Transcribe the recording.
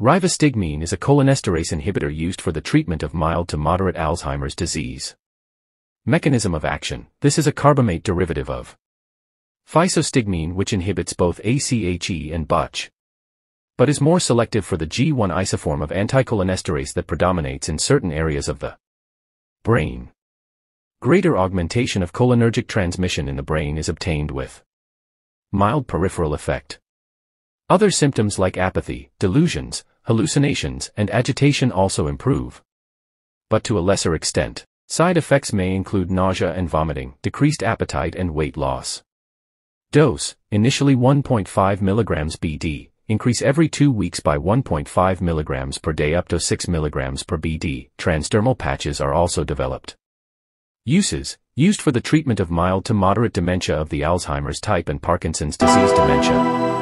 Rivastigmine is a cholinesterase inhibitor used for the treatment of mild to moderate Alzheimer's disease. Mechanism of action: this is a carbamate derivative of physostigmine, which inhibits both AChE and Butch, but is more selective for the G1 isoform of anticholinesterase that predominates in certain areas of the brain. Greater augmentation of cholinergic transmission in the brain is obtained with mild peripheral effect. Other symptoms like apathy, delusions, hallucinations, and agitation also improve, but to a lesser extent. Side effects may include nausea and vomiting, decreased appetite, and weight loss. Dose: initially 1.5 mg BD. Increase every 2 weeks by 1.5 mg per day up to 6 mg per BD. Transdermal patches are also developed. Uses: used for the treatment of mild to moderate dementia of the Alzheimer's type and Parkinson's disease dementia.